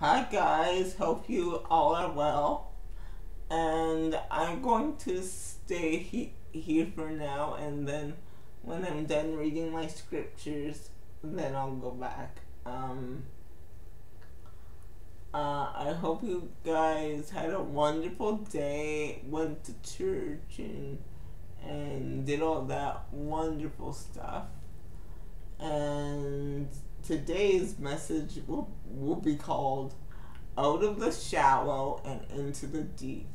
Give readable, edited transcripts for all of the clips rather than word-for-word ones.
Hi guys, hope you all are well, and I'm going to stay here for now, and then when I'm done reading my scriptures, then I'll go back. I hope you guys had a wonderful day, went to church and did all that wonderful stuff, and today's message will be called Out of the Shallow and Into the Deep.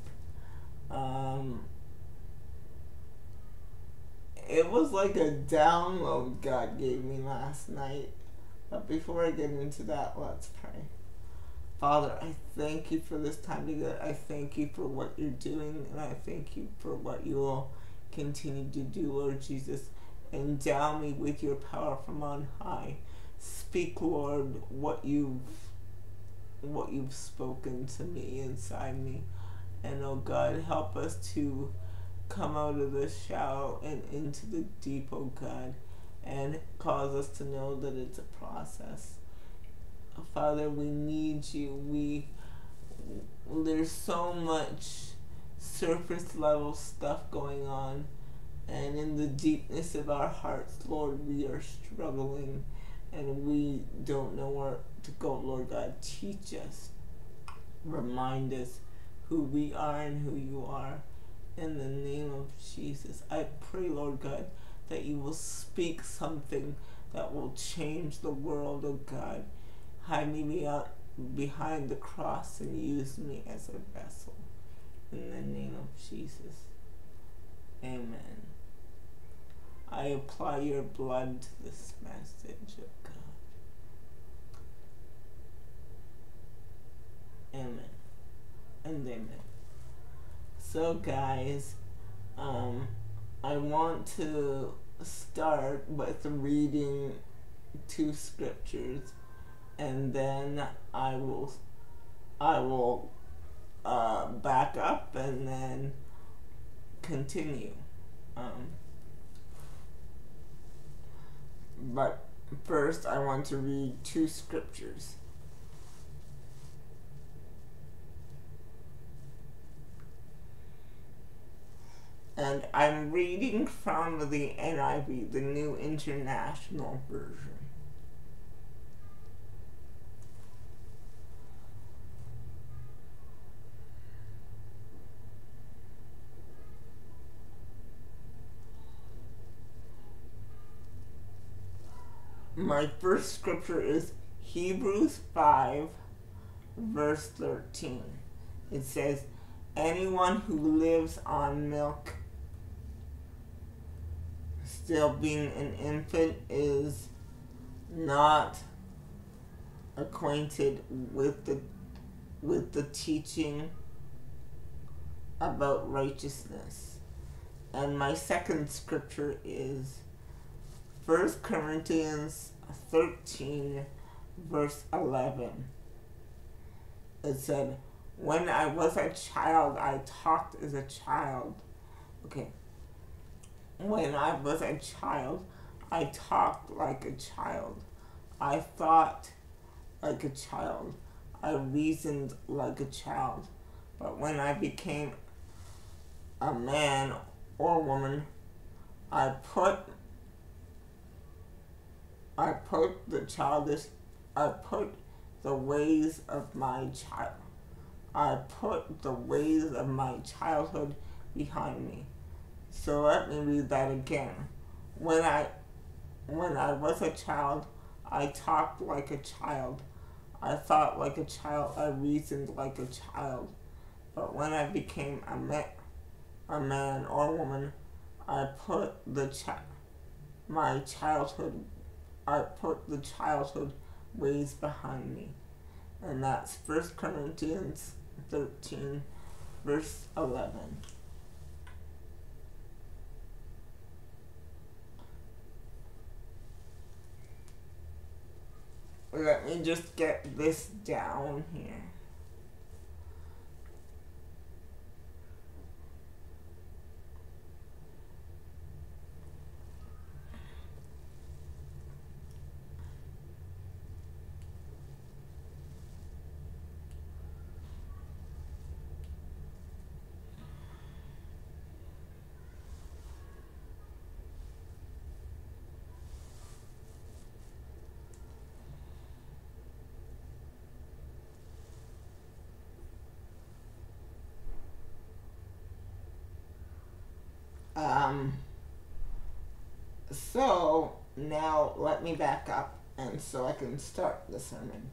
It was like a download God gave me last night. But before I get into that, let's pray. Father, I thank you for this time together. I thank you for what you're doing, and I thank you for what you will continue to do, Lord Jesus. Endow me with your power from on high. Speak, Lord, what you've spoken to me, inside me. And oh God, help us to come out of the shallow and into the deep, oh God, and cause us to know that it's a process. Father, we need you. There's so much surface level stuff going on, and in the deepness of our hearts, Lord, we are struggling. And we don't know where to go. Lord God, teach us, remind us who we are and who you are. In the name of Jesus, I pray, Lord God, that you will speak something that will change the world, oh God. Hide me behind the cross and use me as a vessel. In the name of Jesus, amen. I apply your blood to this message of God. Amen. And amen. So guys, I want to start with reading two scriptures, and then I will back up and then continue. But first, I want to read two scriptures. And I'm reading from the NIV, the New International Version. My first scripture is Hebrews 5, verse 13. It says, anyone who lives on milk, still being an infant, is not acquainted with the teaching about righteousness. And my second scripture is 1 Corinthians 13, verse 11. It said, when I was a child, I talked as a child. Okay. When I was a child, I talked like a child. I thought like a child. I reasoned like a child. But when I became a man or woman, I put the ways of my child. I put the ways of my childhood behind me. So let me read that again. When I was a child, I talked like a child. I thought like a child. I reasoned like a child. But when I became a man or woman, I put the childhood ways behind me. And that's 1 Corinthians 13, verse 11. Let me just get this down here. So now let me back up, and so I can start the sermon.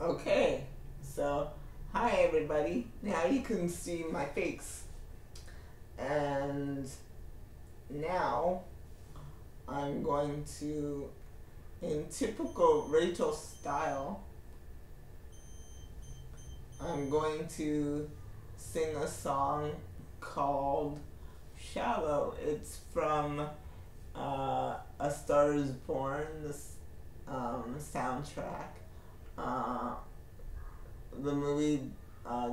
Okay, so hi everybody. Now you can see my face, and now I'm going to, in typical Rachel style, I'm going to sing a song called Shallow. It's from A Star Is Born, this soundtrack. The movie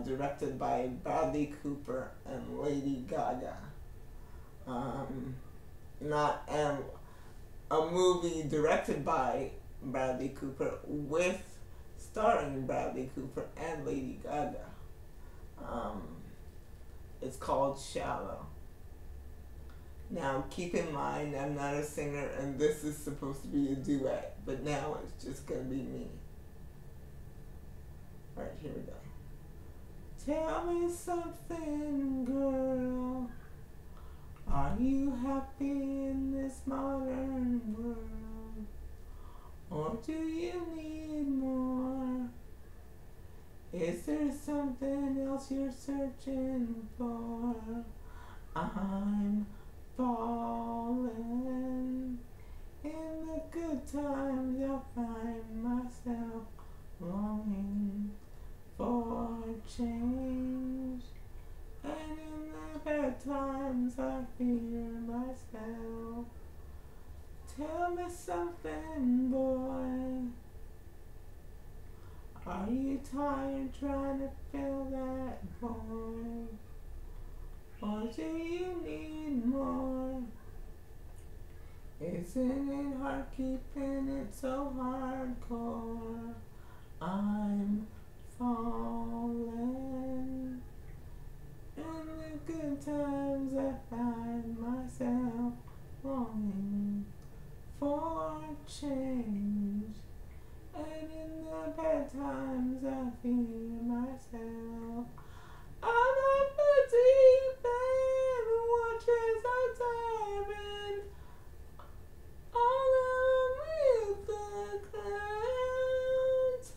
directed by Bradley Cooper and Lady Gaga. A movie directed by Bradley Cooper with starring Bradley Cooper and Lady Gaga. It's called Shallow. Now keep in mind I'm not a singer and this is supposed to be a duet, but now it's just gonna be me. Alright, here we go. Tell me something, girl. Are you happy in this modern world? Or do you need more? Is there something else you're searching for? I'm falling. In the good times, I find myself longing for change, and in the bad times I fear myself. Tell me something, boy. Are you tired trying to fill that void? Or do you need more? Isn't it hard keeping it so hardcore? I'm falling. In the good times I find myself longing for change, and in the bad times I fear myself. I'm up the deep end, watches are diamond. All I'm with the clouds,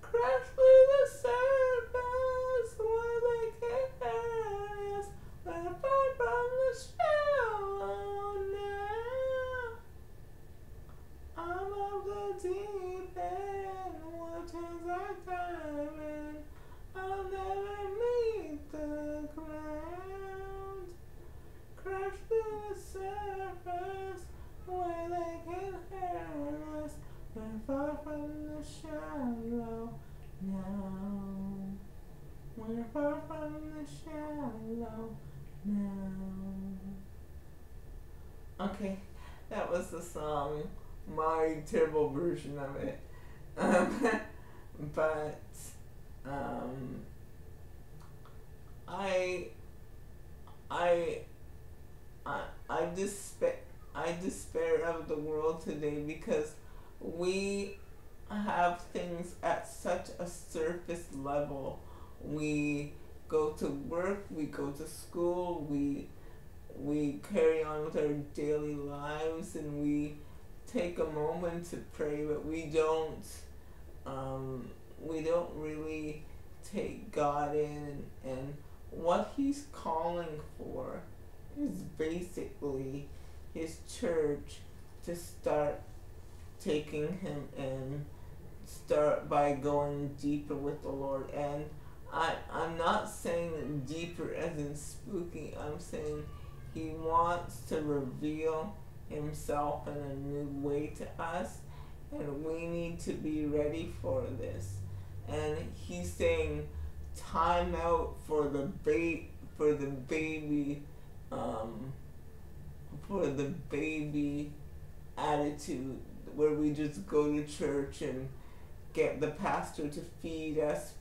crash through the surface where they can't hurt us. We're far from the shallow now. I'm of the deep end, waters are diamond. I'll never meet the ground, crash through the surface where they can hurt us. We're far from the shallow now. We're far from the shallow now. Okay, that was the song, my terrible version of it. I despair of the world today because we have things at such a surface level. We go to work, we go to school, we carry on with our daily lives, and we take a moment to pray, but we don't really take God in, and what He's calling for is basically His church to start taking Him in, start by going deeper with the Lord. And I'm not saying deeper as in spooky, I'm saying He wants to reveal Himself in a new way to us, and we need to be ready for this. And He's saying time out for the baby for the baby attitude, where we just go to church and get the pastor to feed us.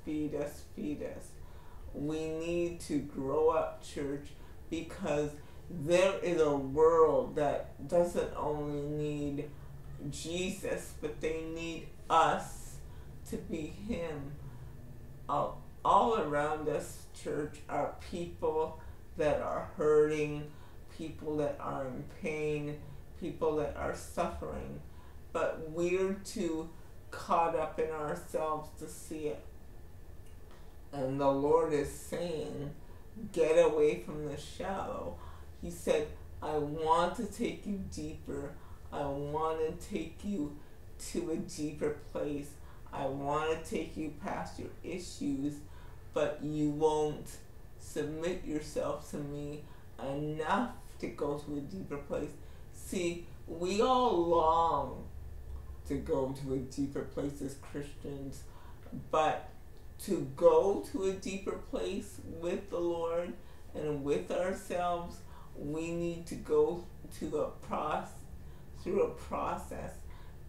We need to grow up, church, because there is a world that doesn't only need Jesus, but they need us to be Him. All around us, church, are people that are hurting, people that are in pain, people that are suffering, but we're too caught up in ourselves to see it. And the Lord is saying, get away from the shallow. He said, I want to take you deeper. I want to take you to a deeper place. I want to take you past your issues, but you won't submit yourself to me enough to go to a deeper place. See, we all long to go to a deeper place as Christians, but to go to a deeper place with the Lord and with ourselves, we need to go to through a process,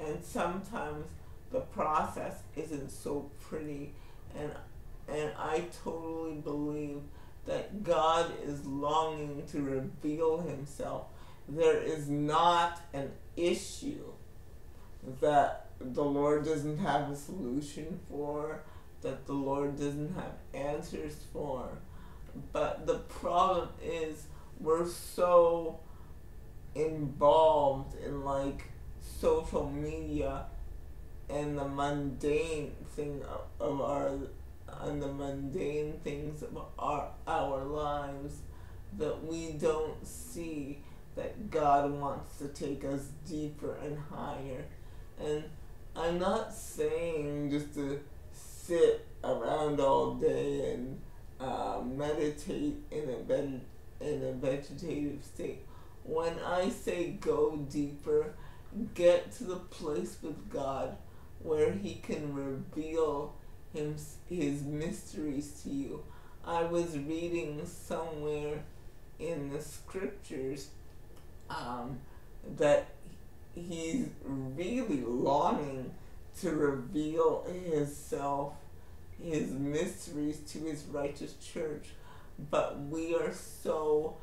and sometimes the process isn't so pretty, and I totally believe that God is longing to reveal Himself. There is not an issue that the Lord doesn't have a solution for, that the Lord doesn't have answers for. But the problem is we're so involved in like social media and the mundane thing of our lives that we don't see that God wants to take us deeper and higher. And I'm not saying just to sit around all day and meditate in a vegetative state. When I say go deeper, get to the place with God where He can reveal His mysteries to you. I was reading somewhere in the scriptures that He's really longing to reveal Himself, His mysteries to His righteous church, but we are so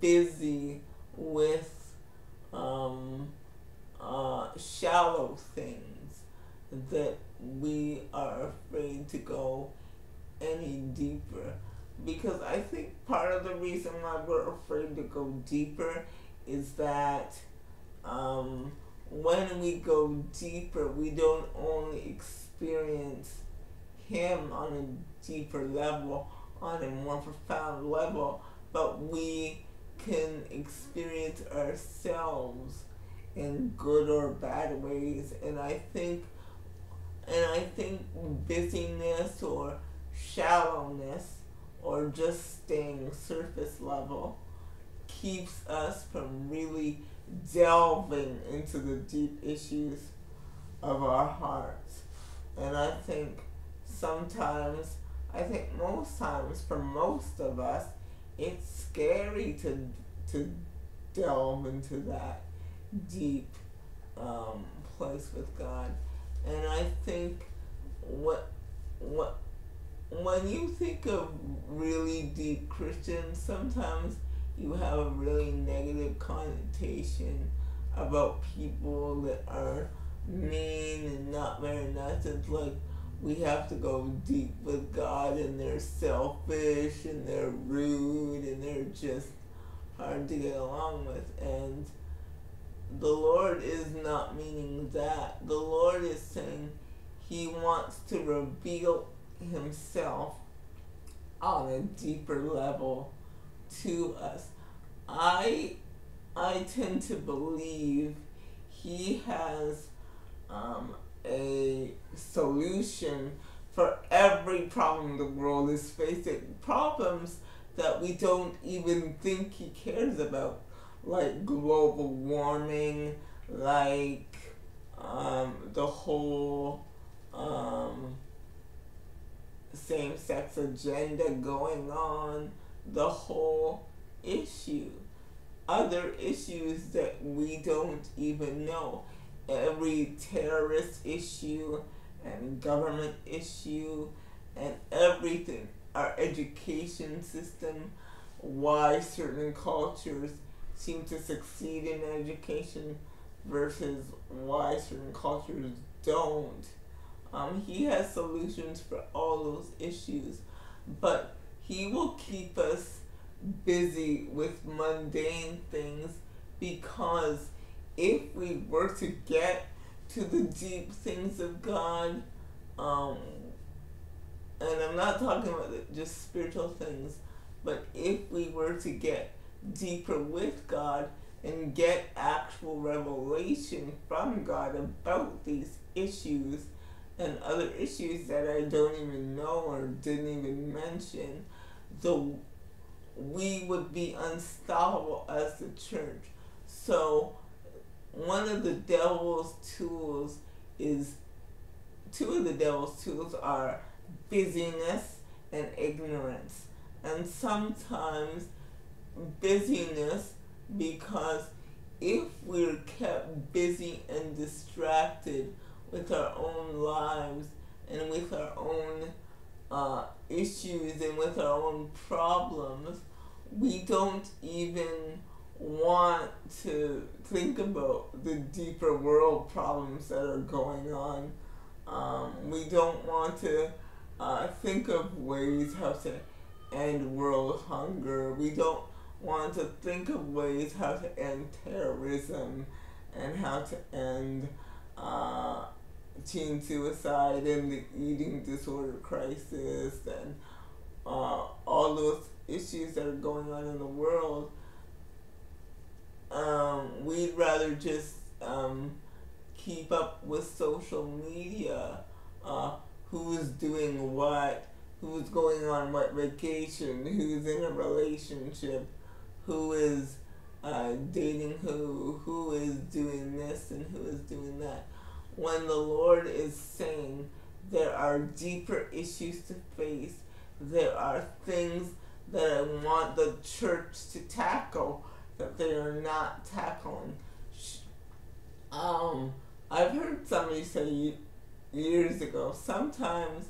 busy with shallow things that we are afraid to go any deeper. Because I think part of the reason why we're afraid to go deeper is that when we go deeper, we don't only experience Him on a deeper level, on a more profound level, but we can experience ourselves in good or bad ways. And I think busyness or shallowness or just staying surface level keeps us from really delving into the deep issues of our hearts. And I think sometimes, I think most times for most of us, it's scary to delve into that deep place with God. And I think when you think of really deep Christians, sometimes you have a really negative connotation about people that are mean and not very nice. It's like we have to go deep with God and they're selfish and they're rude and they're just hard to get along with. And the Lord is not meaning that. The Lord is saying He wants to reveal Himself on a deeper level to us. I tend to believe He has a solution for every problem the world is facing, problems that we don't even think He cares about, like global warming, like the whole same-sex agenda going on, the whole issue, other issues that we don't even know. every terrorist issue and government issue and everything. Our education system, why certain cultures seem to succeed in education versus why certain cultures don't. He has solutions for all those issues, but he will keep us busy with mundane things, because if we were to get to the deep things of God, and I'm not talking about just spiritual things, but if we were to get deeper with God and get actual revelation from God about these issues and other issues that I don't even know or didn't even mention, we would be unstoppable as the church. So one of the devil's tools is, two of the devil's tools are busyness and ignorance. And sometimes busyness, because if we're kept busy and distracted with our own lives and with our own issues and with our own problems, we don't even want to think about the deeper world problems that are going on. We don't want to think of ways how to end world hunger. We don't want to think of ways how to end terrorism and how to end teen suicide and the eating disorder crisis and all those issues that are going on in the world. We'd rather just keep up with social media, who's doing what, who's going on what vacation, who's in a relationship, who is dating who is doing this and who is doing that. When the Lord is saying there are deeper issues to face, there are things that I want the church to tackle that they are not tackling. I've heard somebody say years ago, sometimes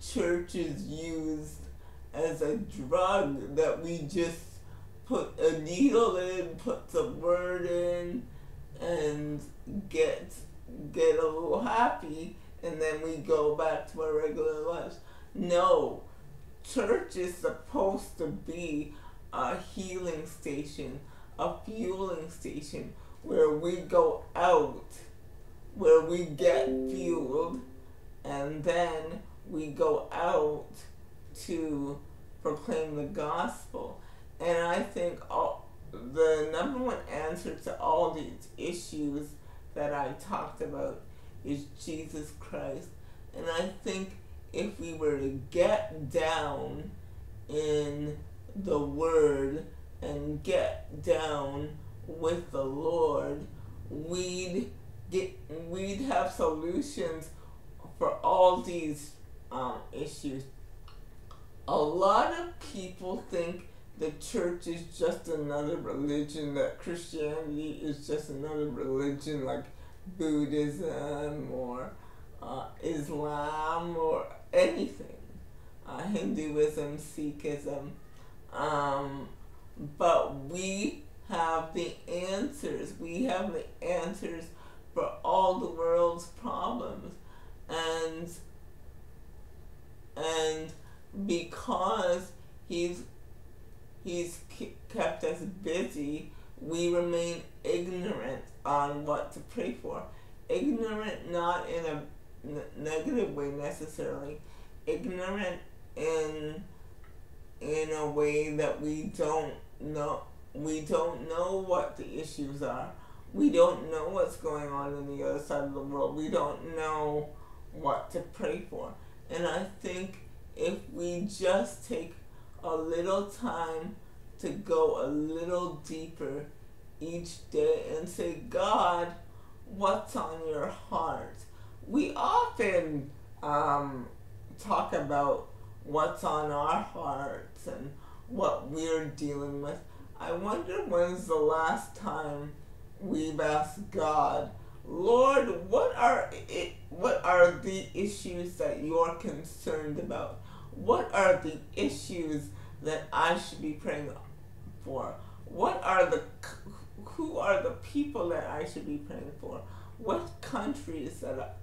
church is used as a drug that we just put a needle in, put some word in, and get a little happy, and then we go back to our regular lives. No, church is supposed to be a healing station, a fueling station, where we go out, where we get fueled, and then we go out to proclaim the gospel. And I think the number one answer to all these issues that I talked about is Jesus Christ. And I think if we were to get down in the Word and get down with the Lord, we'd have solutions for all these issues. A lot of people think the church is just another religion, that Christianity is just another religion like Buddhism or Islam or anything, Hinduism, Sikhism, but we have the answers. We have the answers for all the world's problems, and because He's kept us busy, we remain ignorant on what to pray for. Ignorant not in a negative way necessarily, ignorant in a way that we don't know what the issues are. We don't know what's going on in the other side of the world. We don't know what to pray for. And I think if we just take a little time to go a little deeper each day and say, God, what's on your heart? We often talk about what's on our hearts and what we're dealing with. I wonder when's the last time we've asked God, Lord, what are the issues that you're concerned about? What are the issues that I should be praying for? Who are the people that I should be praying for? What countries that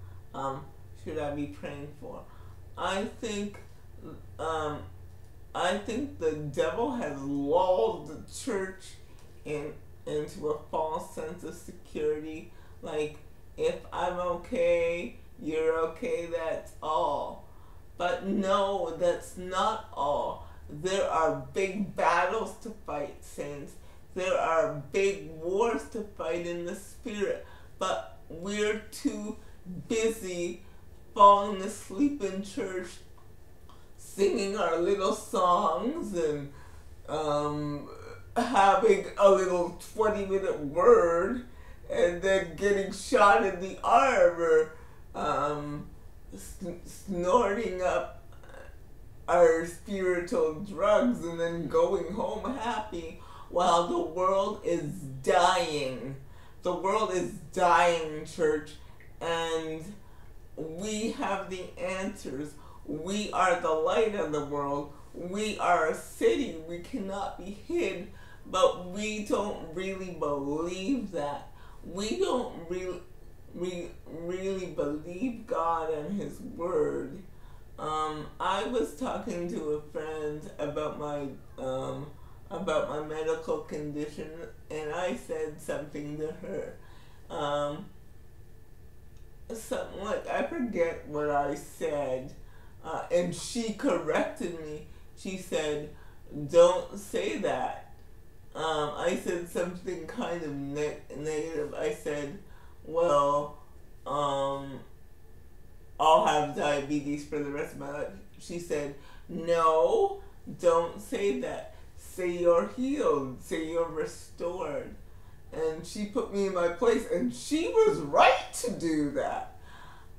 should I be praying for? I think the devil has lulled the church into a false sense of security. Like, if I'm okay, you're okay, that's all. But no, that's not all. There are big battles to fight, saints. There are big wars to fight in the spirit. But we're too busy falling asleep in church, singing our little songs and having a little 20-minute word and then getting shot in the arm or snorting up our spiritual drugs and then going home happy while the world is dying. The world is dying, church, and we have the answers. We are the light of the world. We are a city. We cannot be hid, but we don't really believe that. We don't really believe God and His Word. I was talking to a friend about my medical condition, and I said something to her. Something like, I forget what I said. And she corrected me. She said, don't say that. I said something kind of negative. I said, well, I'll have diabetes for the rest of my life. She said, no, don't say that. Say you're healed. Say you're restored. And she put me in my place, and she was right to do that.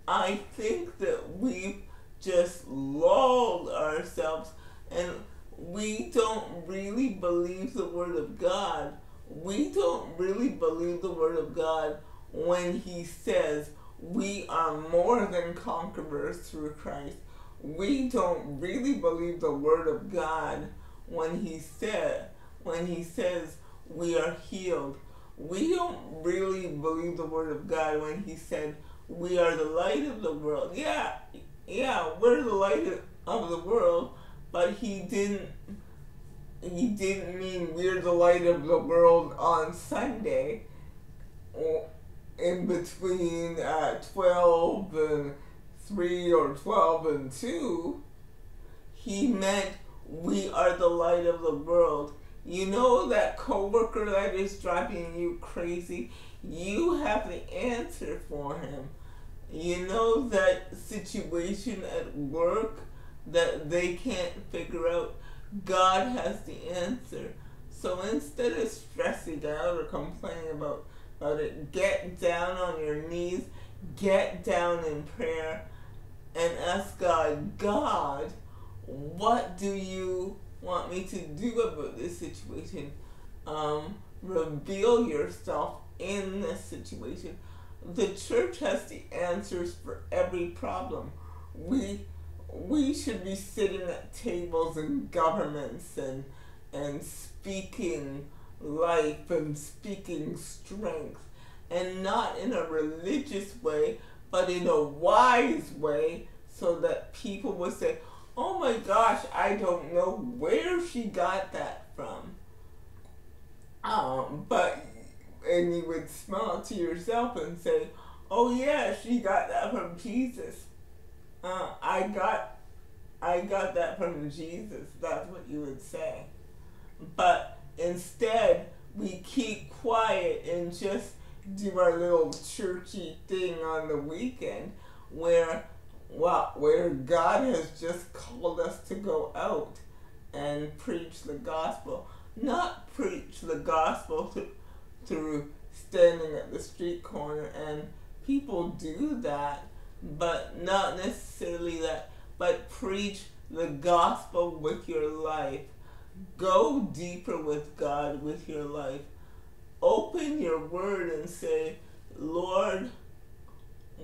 I think that we've just lulled ourselves, and we don't really believe the Word of God. We don't really believe the Word of God when He says we are more than conquerors through Christ. We don't really believe the Word of God when He says we are healed. We don't really believe the Word of God when He said we are the light of the world. Yeah, we're the light of the world, but he didn't mean we're the light of the world on Sunday, or in between 12 and 3 or 12 and 2. He meant we are the light of the world. You know that coworker that is driving you crazy? You have the answer for him. You know that situation at work that they can't figure out? God has the answer. So instead of stressing out or complaining about it, get down on your knees, get down in prayer, and ask God, God, what do you want me to do about this situation? Reveal yourself in this situation. The church has the answers for every problem. We should be sitting at tables in governments and speaking life and speaking strength, and not in a religious way, but in a wise way, so that people will say, oh my gosh, I don't know where she got that from. And you would smile to yourself and say, oh yeah, she got that from Jesus. I got that from Jesus. That's what you would say. But instead, we keep quiet and just do our little churchy thing on the weekend where God has just called us to go out and preach the gospel. Not preach the gospel through standing at the street corner, and people do that, but not necessarily that, but preach the gospel with your life. Go deeper with God with your life. open your word and say, Lord,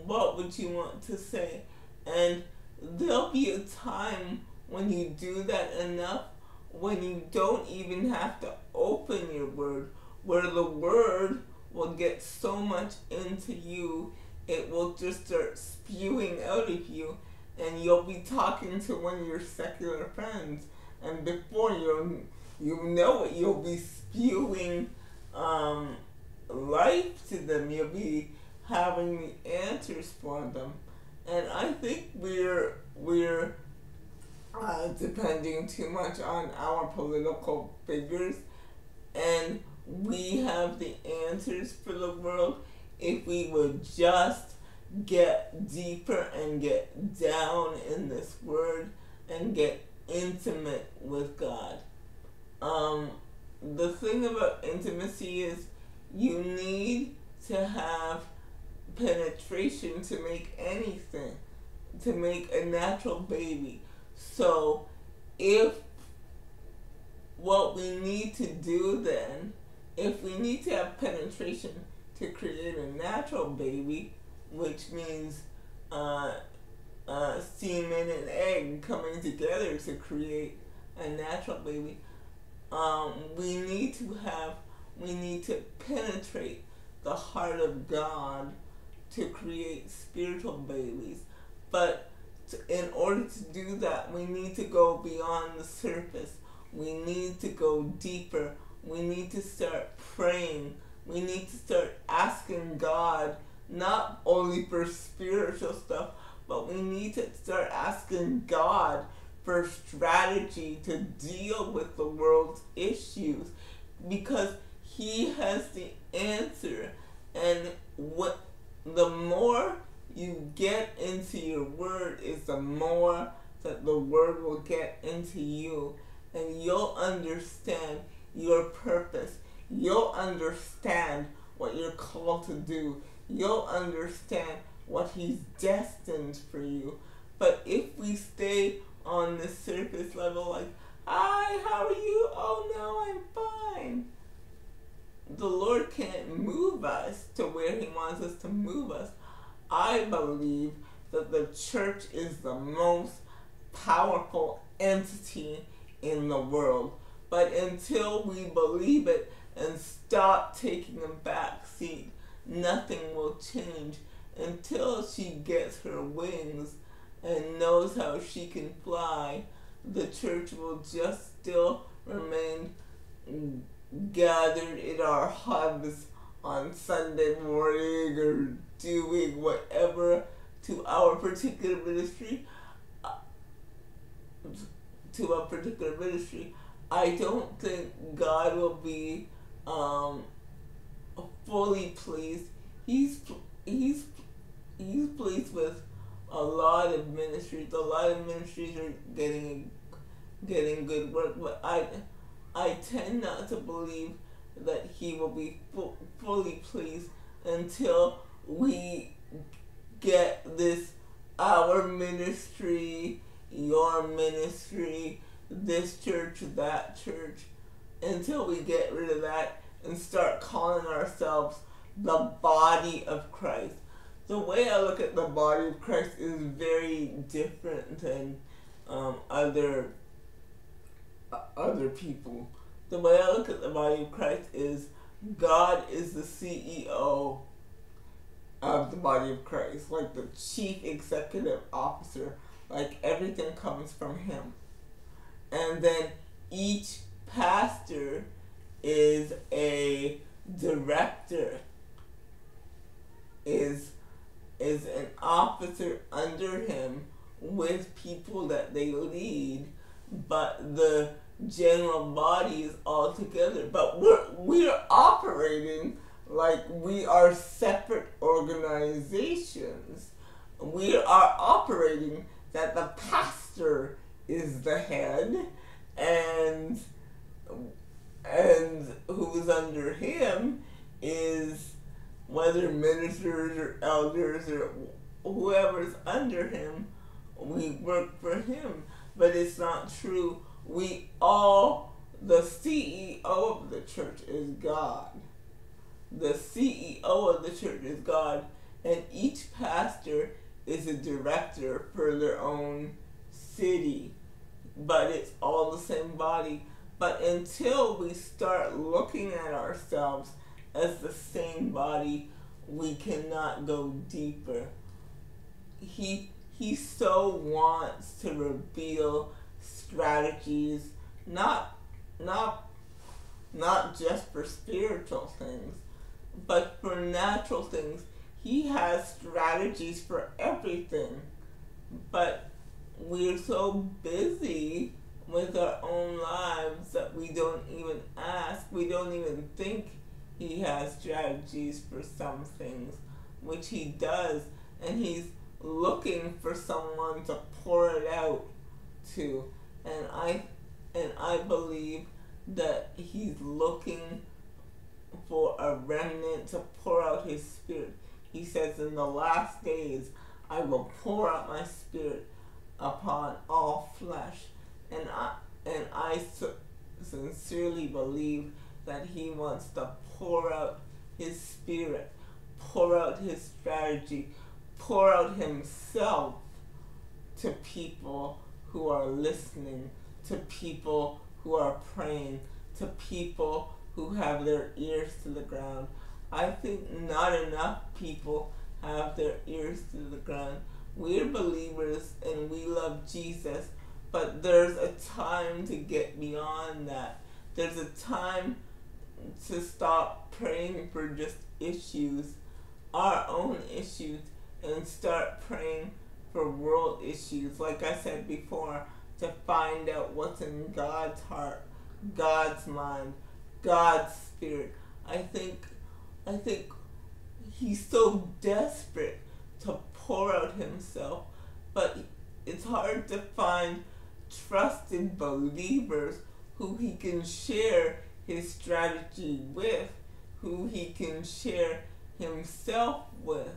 what would you want to say? And there'll be a time when you do that enough, when you don't even have to open your word, where the word will get so much into you, it will just start spewing out of you, and you'll be talking to one of your secular friends, and before you know it, you'll be spewing life to them. You'll be having the answers for them. And I think we're depending too much on our political figures, and we have the answers for the world if we would just get deeper and get down in this word and get intimate with God. The thing about intimacy is you need to have penetration to make anything, to make a natural baby. So if what we need to do then, if we need to have penetration to create a natural baby, which means semen and egg coming together to create a natural baby, we need to penetrate the heart of God to create spiritual babies. But in order to do that, we need to go beyond the surface. We need to go deeper. We need to start praying. We need to start asking God, not only for spiritual stuff, but we need to start asking God for strategy to deal with the world's issues, because He has the answer. And what the more you get into your word is the more that the word will get into you, and you'll understand your purpose. You'll understand what you're called to do. You'll understand what He's destined for you. But if we stay on the surface level, like, hi, how are you? Oh, no, I'm fine. The Lord can't move us to where He wants us to move us. I believe that the church is the most powerful entity in the world. But until we believe it and stop taking a back seat, nothing will change. Until she gets her wings and knows how she can fly, the church will just still remain gathered in our hubs on Sunday morning or doing whatever to our particular ministry. I don't think God will be fully pleased. He's pleased with a lot of ministries. A lot of ministries are getting good work, but I tend not to believe that He will be fully pleased until we get this, our ministry, your ministry, this church, that church, until we get rid of that and start calling ourselves the body of Christ. The way I look at the body of Christ is very different than other people. The way I look at the body of Christ is God is the CEO of the body of Christ, like the chief executive officer, like everything comes from Him. And then each pastor is a director, is an officer under him with people that they lead, but the general body is all together. But we're operating like we are separate organizations. We are operating that the pastor is the head, and who's under him is whether ministers or elders or whoever's under him, we work for him. But it's not true. The CEO of the church is God. The CEO of the church is God, and each pastor is a director for their own city. But it's all the same body. But until we start looking at ourselves as the same body, we cannot go deeper. He so wants to reveal strategies, not just for spiritual things, but for natural things. He has strategies for everything, but we're so busy with our own lives that we don't even ask, we don't even think he has strategies for some things, which he does, and he's looking for someone to pour it out to. And I believe that he's looking for a remnant to pour out his spirit. He says, in the last days, I will pour out my spirit upon all flesh. And I sincerely believe that he wants to pour out his spirit, pour out his strategy, pour out himself to people who are listening, to people who are praying, to people who have their ears to the ground. I think not enough people have their ears to the ground. We're believers and we love Jesus, but there's a time to get beyond that. There's a time to stop praying for just issues, our own issues, and start praying for world issues. Like I said before, to find out what's in God's heart, God's mind, God's spirit. I think he's so desperate to pour out himself, but it's hard to find trusted believers who he can share his strategy with, who he can share himself with,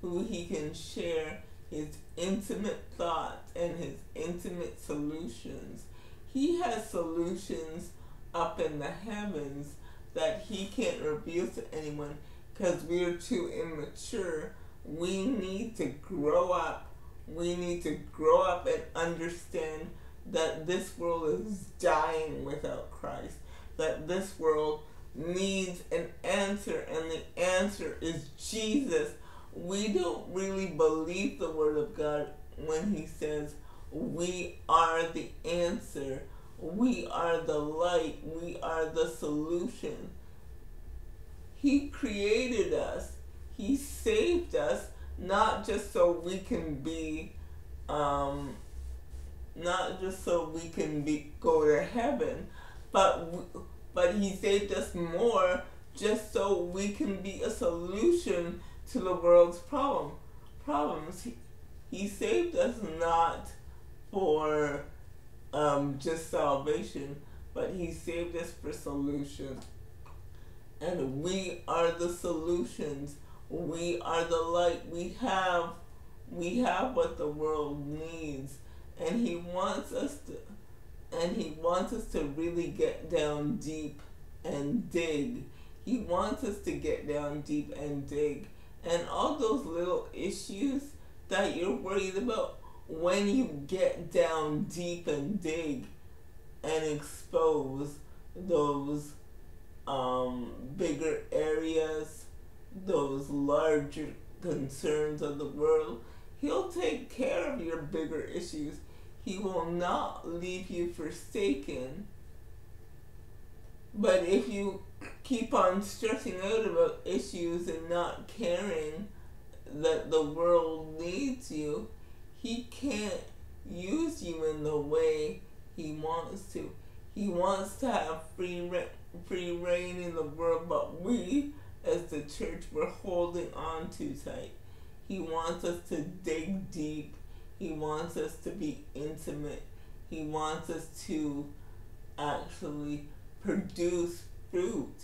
who he can share his intimate thoughts and his intimate solutions. He has solutions up in the heavens that he can't reveal to anyone because we're too immature. We need to grow up. We need to grow up and understand that this world is dying without Christ, that this world needs an answer, and the answer is Jesus. We don't really believe the word of God when he says we are the answer, we are the light, we are the solution. He created us, he saved us, not just so we can be go to heaven, but he saved us more just so we can be a solution to the world's problems. He saved us not for just salvation, but he saved us for solutions. And we are the solutions. We are the light. We have what the world needs, and he wants us to really get down deep and dig. He wants us to get down deep and dig. And all those little issues that you're worried about, when you get down deep and dig and expose those bigger areas, those larger concerns of the world, he'll take care of your bigger issues. He will not leave you forsaken. But if you keep on stressing out about issues and not caring that the world needs you, he can't use you in the way he wants to. He wants to have free reign in the world, but we, as the church, we're holding on too tight. He wants us to dig deep. He wants us to be intimate. He wants us to actually produce fruit.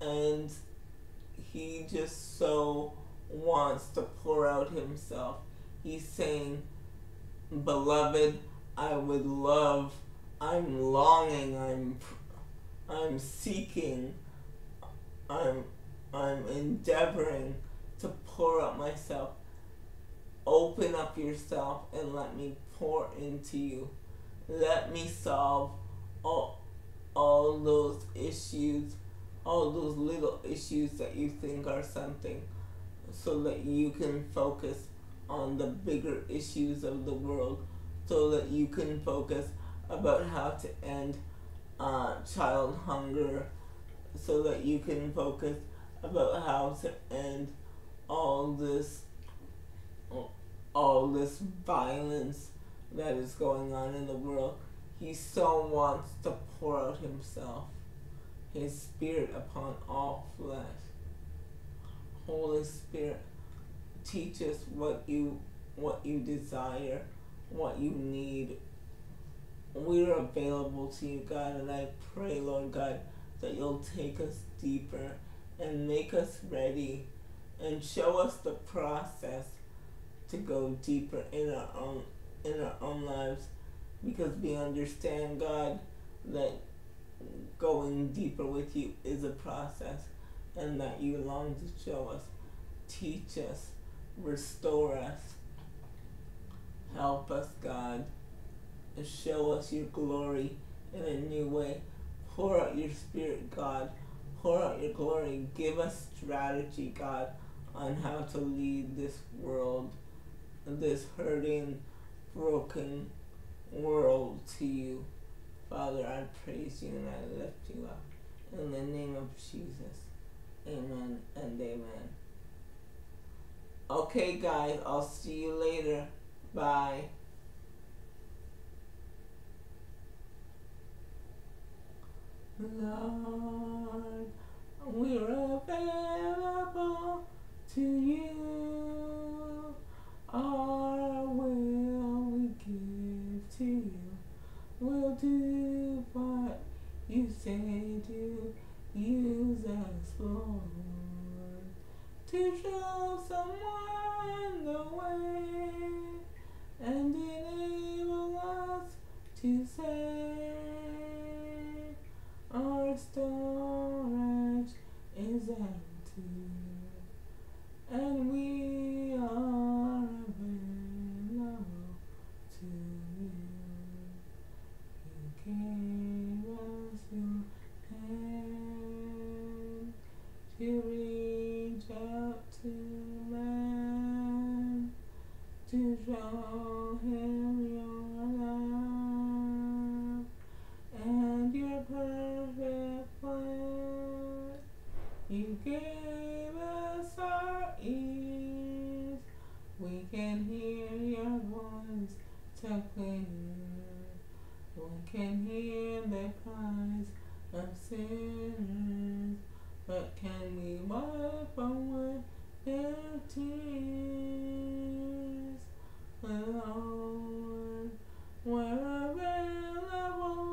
And he just so wants to pour out himself. He's saying, beloved, I'm longing, I'm I'm seeking, I'm endeavoring to pour out myself. Open up yourself and let me pour into you. Let me solve all those issues, all those little issues that you think are something, so that you can focus on the bigger issues of the world, so that you can focus about how to end child hunger, so that you can focus about how to end all this violence that is going on in the world. He so wants to pour out himself, his Spirit, upon all flesh. Holy Spirit, teach us what you desire, what you need. We are available to you, God, and I pray, Lord God, that you'll take us deeper and make us ready and show us the process to go deeper in our own lives, because we understand, God, that going deeper with you is a process, and that you long to show us, teach us, restore us, help us, God, and show us your glory in a new way. Pour out your Spirit, God. Pour out your glory. Give us strategy, God, on how to lead this world, this hurting, broken world to you. Father, I praise you and I lift you up. In the name of Jesus, amen and amen. Okay, guys, I'll see you later. Bye. Lord, we're available to you. Our will we give to you. We'll do what you say to. Use us, Lord, to show someone the way and enable us to say our storage is empty and we are available to you. You gave us your hand to reach out to man, to show him your love and your perfect plan. You gave us our ears, we can hear your voice so clear. We can hear the cries of sinners, but can we wipe away their tears? Lord, we're available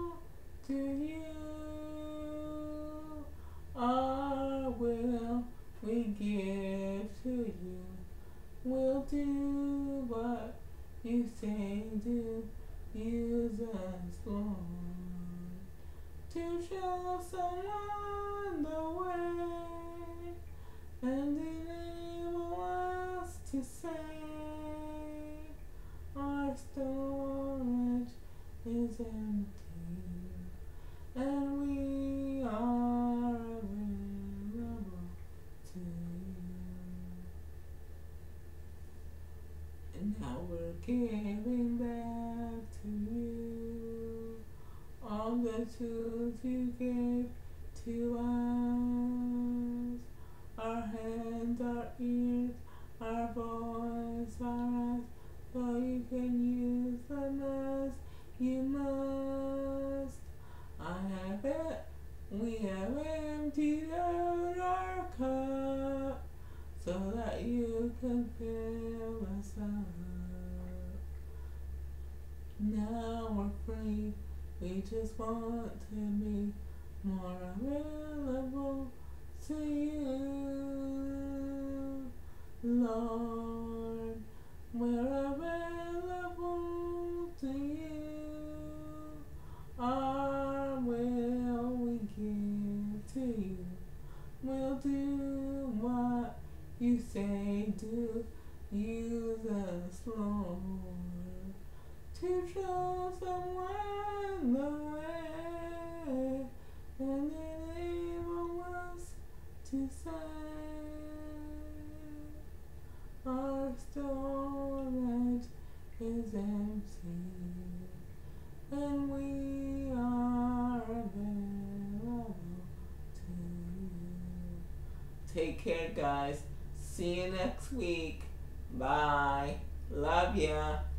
to you. Our will we give to you. We'll do what you say do. Use us, Lord, to show someone the way and enable us to say our storage is empty and we are available to you. And now we're giving back to you all the tools you gave to us. Our hands, our ears, our voice, our eyes, so you can use them as you must. We have emptied out our cup so that you can fill us up. Now we're free, we just want to be more available to you. Lord, we're available to you. Our will we give to show someone the way, and it even was to say, our storage is empty, and we are available to you. Take care, guys. See you next week. Bye. Love ya.